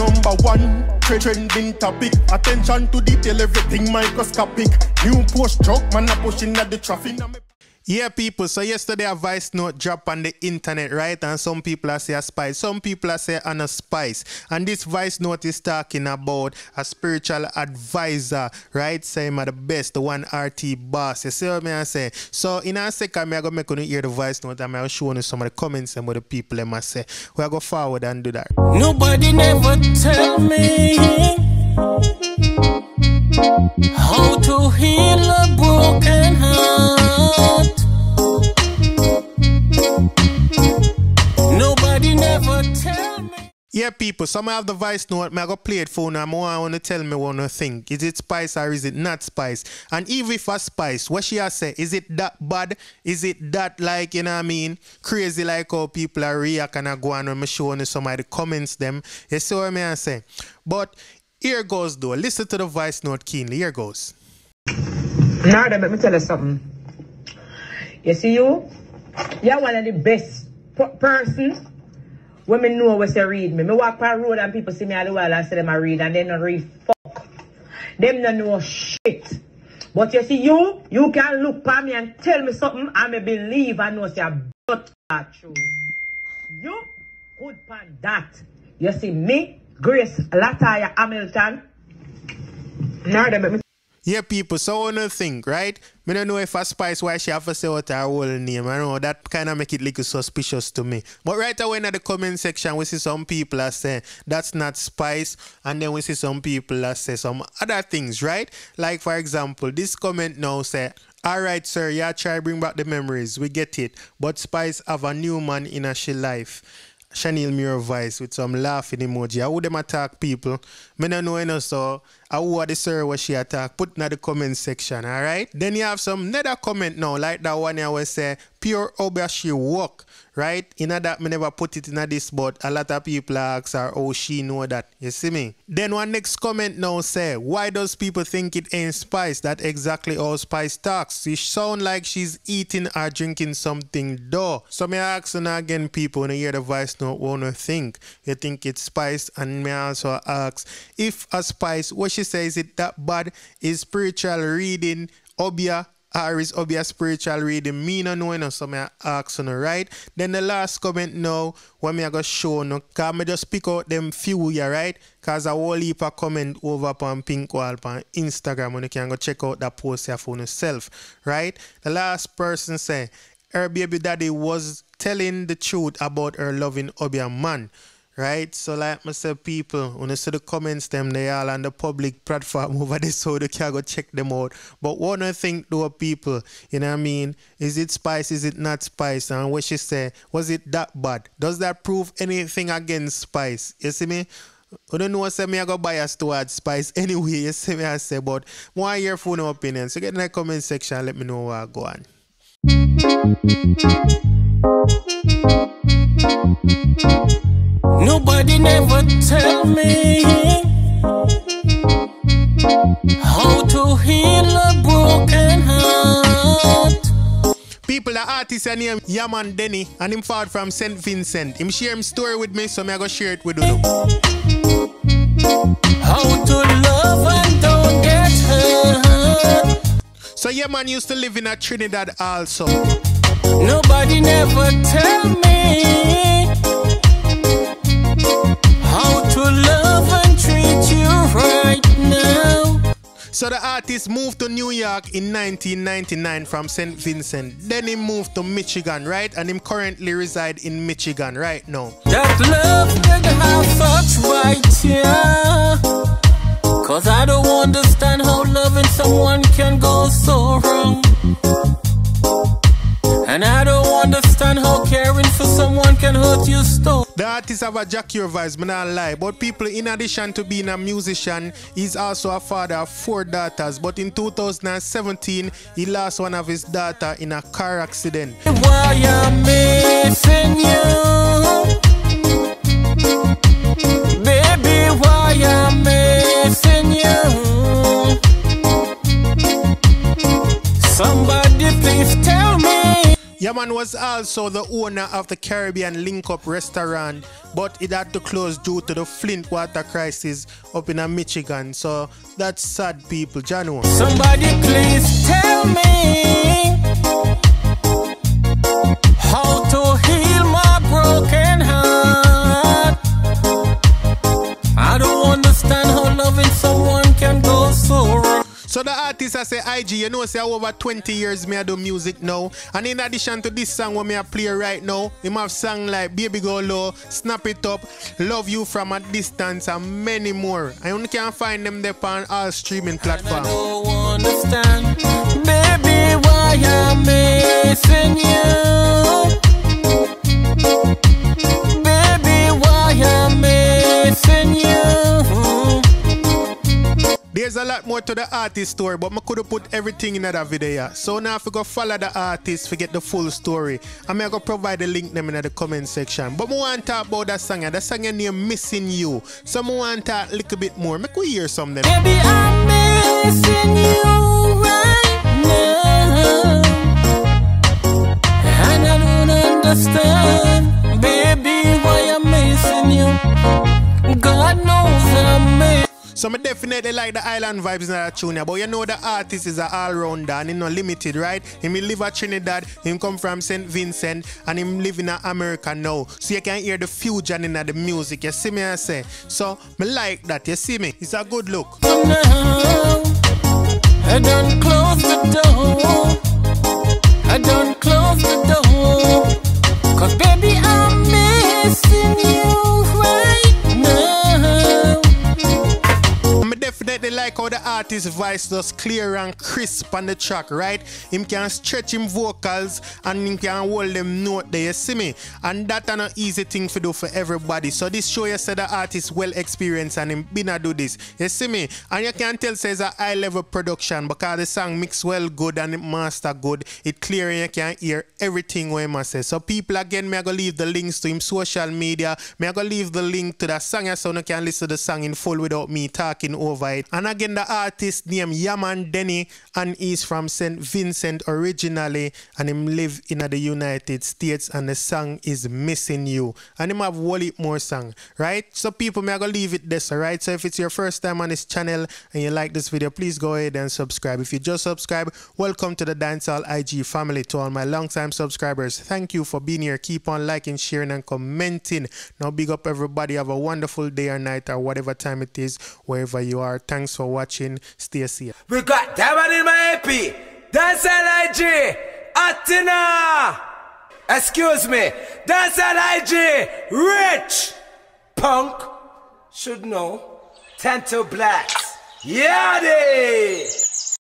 number one trending topic. Attention to detail, everything microscopic. New post truck, man a pushing at the traffic. Yeah, people, so yesterday a voice note dropped on the internet, right? And some people are say a spice, some people are say on a spice. And this voice note is talking about a spiritual advisor, right? Say him the best, the one RT boss. You see what I say? So in a second, I'm going to hear the voice note and I'll show you some of the comments and what the people I say. We're going to go forward and do that. Nobody never tell me how to heal a broken heart. Yeah, people, some have the voice note, I go play it for now, I want to tell me what I think. Is it spice or is it not spice? And even if a spice, what she has said, is it that bad? Is it that, like, you know what I mean, crazy like how people are react and I go on when I show you some of the comments them. You see what I say? But here goes though, listen to the voice note keenly, here goes. Now let me tell you something. You see you're one of the best persons. Women know what they read me. Me walk by road and people see me all the while and say them I read and they don't read fuck. Them don't know shit. But you see you can look at me and tell me something and me believe and know say but true. You good pan that. You see me, Grace Lataya Hamilton. Now them me. Yeah, people, so I don't think, right? I don't know if a spice why she have to say out her whole name. I know that kind of make it little suspicious to me. But right away in the comment section, we see some people are saying that's not spice. And then we see some people are saying some other things, right? Like, for example, this comment now say, all right, sir, yeah, try bring back the memories. We get it. But Spice have a new man in her she life. Chanel Mirror Vice with some laughing emoji. How them attack people? I don't know enough, so I would deserve what she attack. Put in the comment section, all right? Then you have some another comment now, like that one I always say, pure Obashi walk, right? In that, I never put it in this, but a lot of people ask her, oh, she know that. You see me? Then one next comment now say, why does people think it ain't Spice? That exactly all Spice talks. She sound like she's eating or drinking something, though. So me ask her again, people, when you hear the voice note, what do you think? You think it's Spice? And me also ask, if a Spice, what she says, is it that bad? Is spiritual reading obia? Or is obvious spiritual reading me no know, so I ask you, right? Then the last comment now, when me I go show no, because I just pick out them few here, right? Because a whole heap of comment over on Pink Wall on Instagram, and you can go check out that post here for yourself, right? The last person say, her baby daddy was telling the truth about her loving obia man. Right, so like I said, people, when you see the comments, them they all on the public platform over there, so you can go check them out. But one thing though, people, you know what I mean? Is it spice? Is it not spice? And what she said, was it that bad? Does that prove anything against spice? You see me? I don't know, say me I go biased towards spice anyway. You see me? I say, but more your phone opinion. So get in the comment section, let me know where I go on. Nobody never tell me how to heal a broken heart. People, the artist named Yahman Dennie, and him fought from Saint Vincent. Him share him story with me, so me I go share it with you. How to love and don't get hurt. So Yahman used to live in a Trinidad also. Nobody never tell me how to love and treat you right now. So the artist moved to New York in 1999 from St. Vincent. Then he moved to Michigan, right? And him currently reside in Michigan right now. That love that I thought right here, cause I don't understand how loving someone can go so wrong. And I don't understand how caring for someone can hurt you so. The artist have a jocular voice, but not lie. But people, in addition to being a musician, he's also a father of 4 daughters. But in 2017, he lost one of his daughters in a car accident. Why I'm missing you, baby, why I'm missing you. Somebody please tell me. Yeah, Yahman was also the owner of the Caribbean Link-up restaurant, but it had to close due to the Flint water crisis up in Michigan. So that's sad, people. Jano. Somebody please tell me how to heal my broken heart. I don't understand how loving someone can go so wrong. So the artist I say IG, you know, say over 20 years me I do music now. And in addition to this song what me I play right now, him have song like Baby Go Low, Snap It Up, Love You From a Distance, and many more. I only can find them there on all streaming platforms. I don't understand, baby, why I'm missing you. Baby, why I'm missing you. There's a lot more to the artist story, but I could have put everything in that video. So now if you go follow the artist, forget the full story. I'm going to provide the link them in the comment section. But I want to talk about that song. That song is named Missing You. So I want to talk a little bit more. Make we hear some of them. Baby, I'm missing you right now. And I don't understand, baby, why I'm missing you. God knows I'm missing you. So I definitely like the island vibes in that tune, but you know the artist is an all-rounder and he's not limited, right? He live at Trinidad, he come from Saint Vincent, and he live in America now. So you can hear the fusion in the music, you see me I say? So I like that, you see me? It's a good look. I don't close the door. I don't close the door. Cause baby I'm missing you right now. Definitely like how the artist's voice does clear and crisp on the track, right? Him can stretch him vocals and him can hold them note there, you see me? And that's an easy thing to do for everybody. So this show you said the artist well experienced and him been a do this, you see me? And you can tell says a high level production because the song mix well good and it master good. It clear and you can hear everything what him say. So people again, me I go leave the links to him social media. Me I go leave the link to the song so you can listen to the song in full without me talking over it. And again, the artist named Yahman Dennie, and he's from St. Vincent originally, and him live in the United States, and the song is Missing You. And him have Wally more song, right? So people, me I gonna leave it this, alright? So if it's your first time on this channel and you like this video, please go ahead and subscribe. If you just subscribe, welcome to the Dancehall IG family. To all my long-time subscribers, thank you for being here. Keep on liking, sharing, and commenting. Now big up everybody. Have a wonderful day or night or whatever time it is, wherever you are. Thanks for watching. Stay safe. We got Diamond in my EP. Dancehall IG. Atina. Excuse me. Dancehall IG. Rich. Punk. Should know. Tanto Blacks. Yaddy.